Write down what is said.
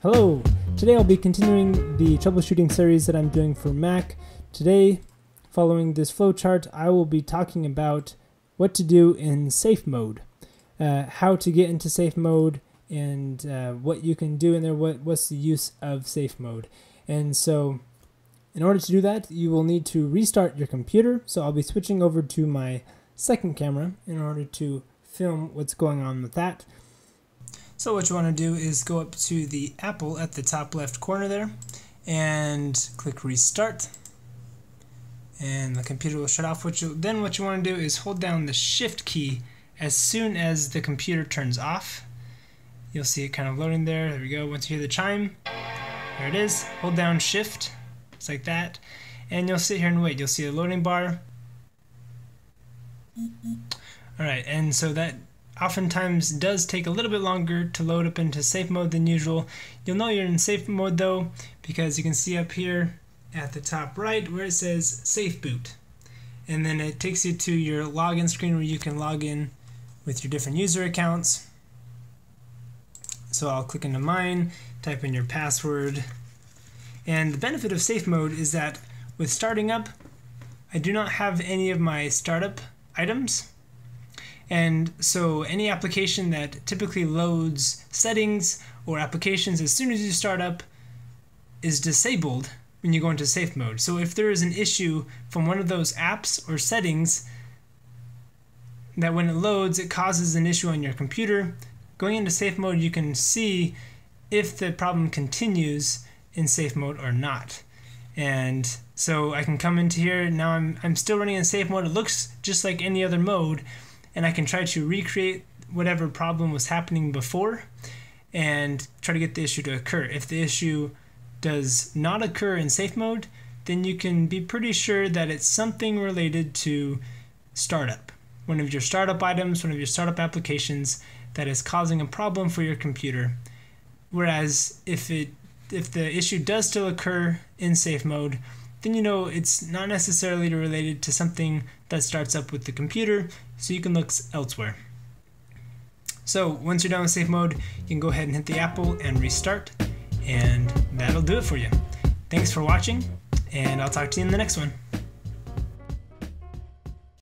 Hello! Today I'll be continuing the troubleshooting series that I'm doing for Mac. Today, following this flowchart, I will be talking about what to do in safe mode, how to get into safe mode, and what you can do in there, what's the use of safe mode. And so, in order to do that, you will need to restart your computer. So I'll be switching over to my second camera in order to film what's going on with that. So what you want to do is go up to the Apple at the top left corner there and click restart, and the computer will shut off. Then what you want to do is hold down the shift key as soon as the computer turns off. You'll see it kind of loading there. There we go. Once you hear the chime, there it is. Hold down shift, just like that, and you'll sit here and wait. You'll see a loading bar. Alright, and so that oftentimes does take a little bit longer to load up into safe mode than usual. You'll know you're in safe mode though because you can see up here at the top right where it says SafeBoot, and then it takes you to your login screen where you can log in with your different user accounts. So I'll click into mine, type in your password, and the benefit of safe mode is that with starting up, I do not have any of my startup items. And so any application that typically loads settings or applications as soon as you start up is disabled when you go into safe mode. So if there is an issue from one of those apps or settings that when it loads it causes an issue on your computer, going into safe mode you can see if the problem continues in safe mode or not. And so I can come into here, now I'm still running in safe mode, it looks just like any other mode, and I can try to recreate whatever problem was happening before and try to get the issue to occur. If the issue does not occur in safe mode, then you can be pretty sure that it's something related to startup. One of your startup items, one of your startup applications that is causing a problem for your computer. Whereas if the issue does still occur in safe mode, then you know it's not necessarily related to something that starts up with the computer, so you can look elsewhere. So once you're done with safe mode, you can go ahead and hit the Apple and restart, and that'll do it for you. Thanks for watching, and I'll talk to you in the next one.